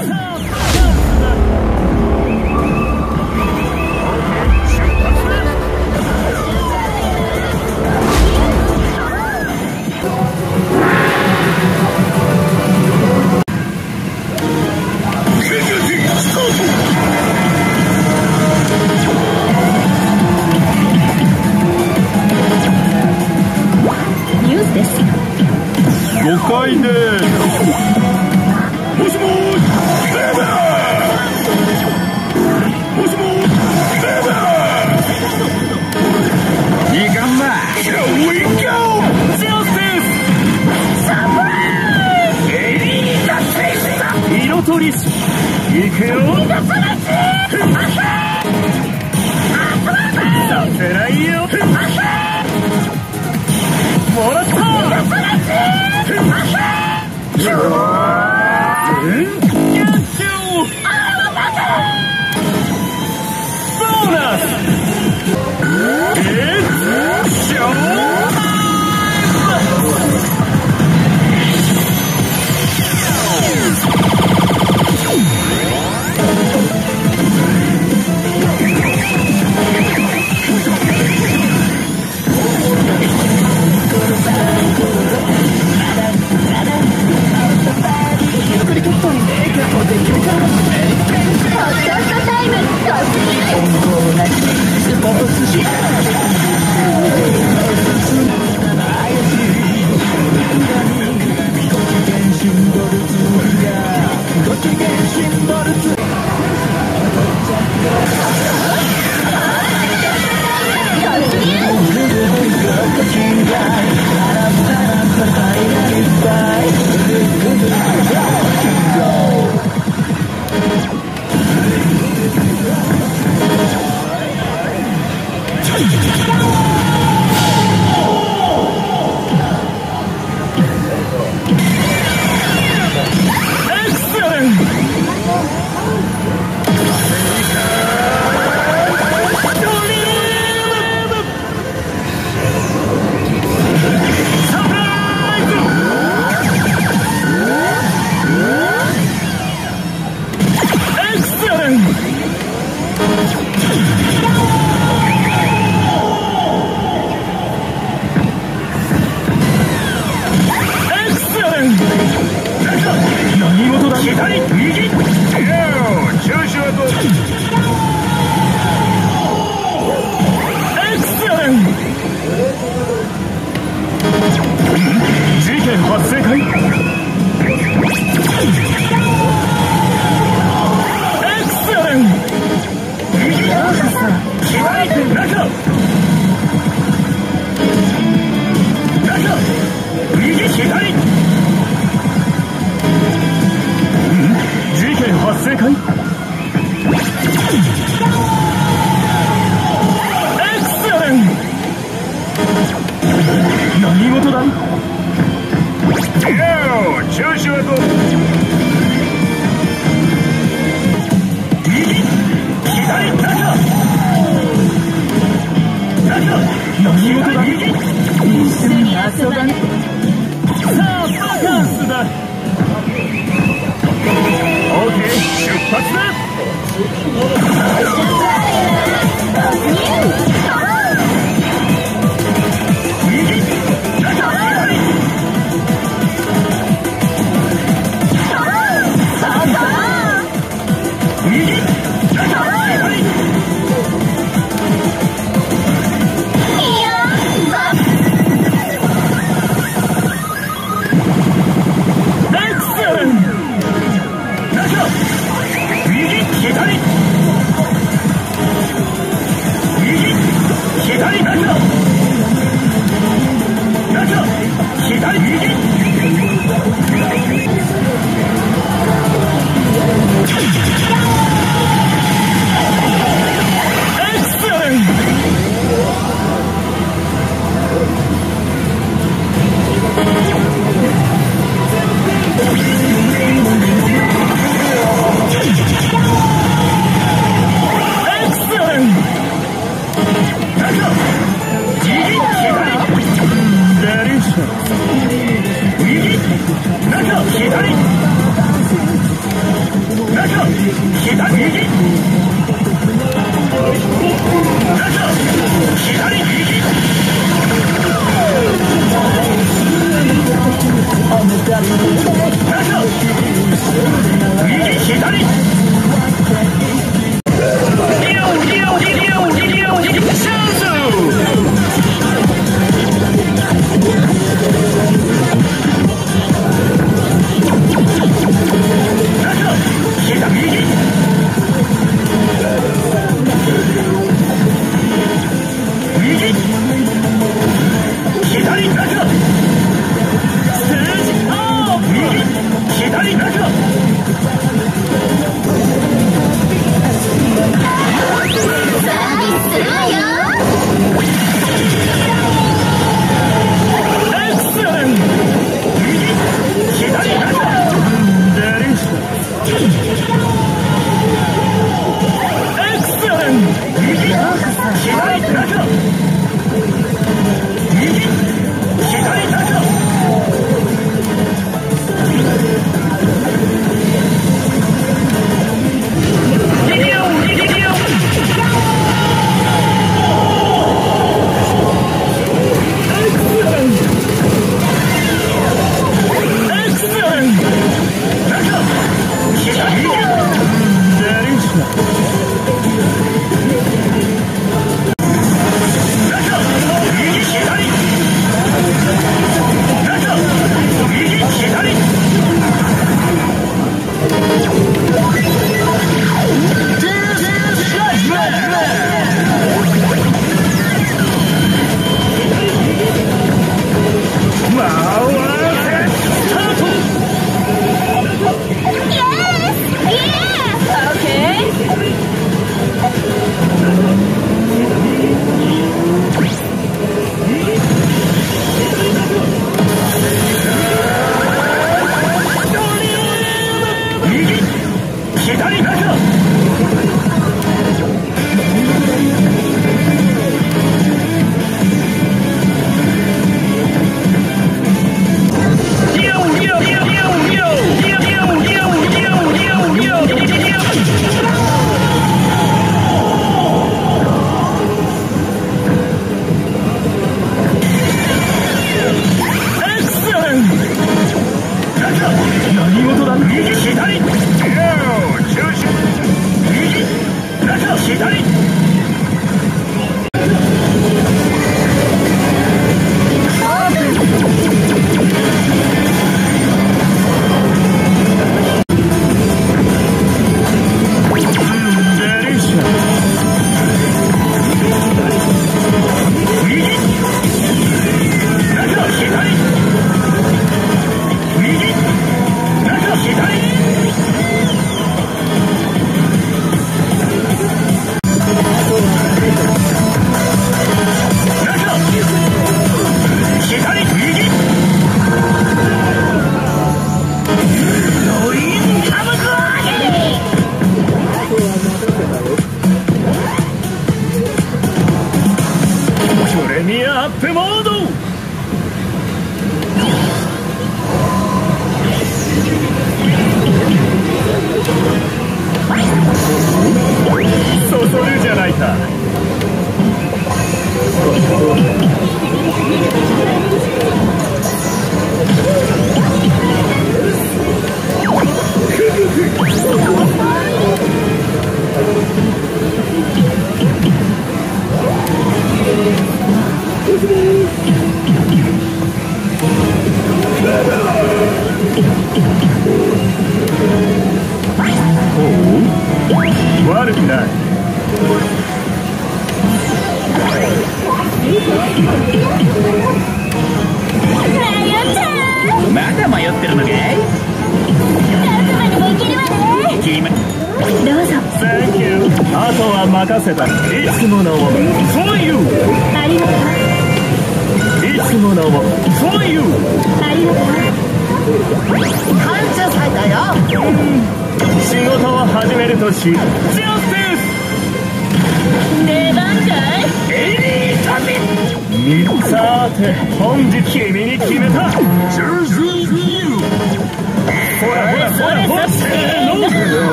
何事だ？ よー、調子はどう？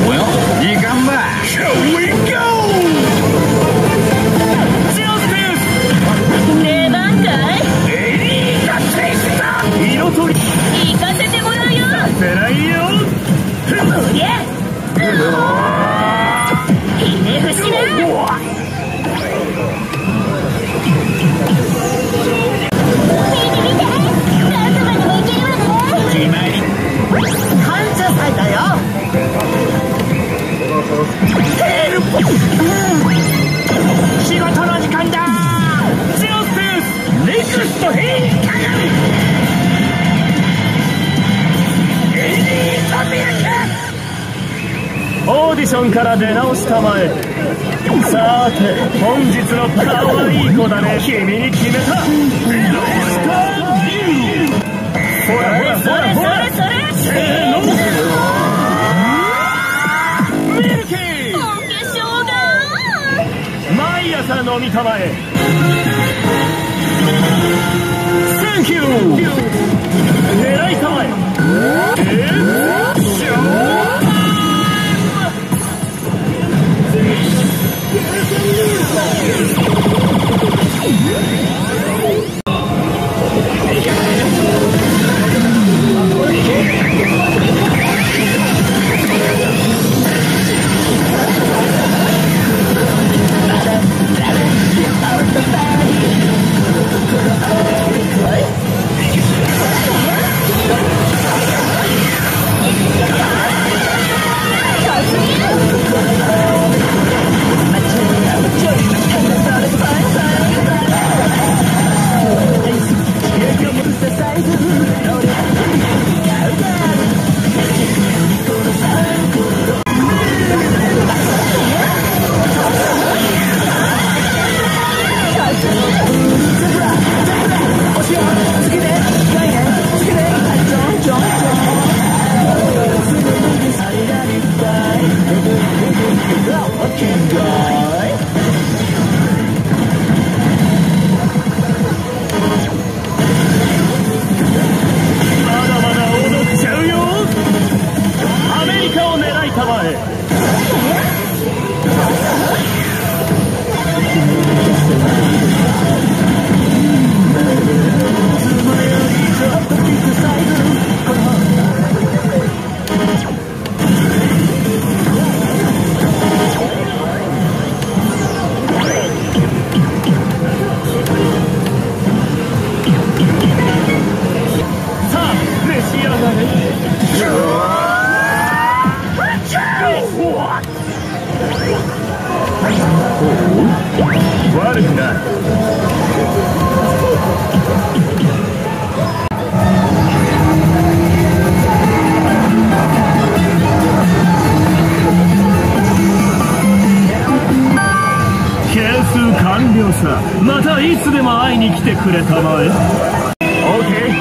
Well, you come back. Shall we go? Okay,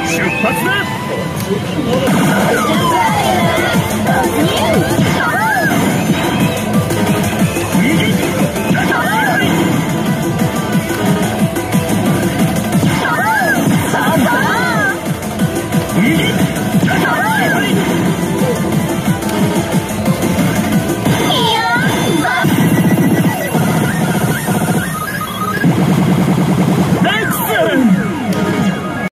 出発だ!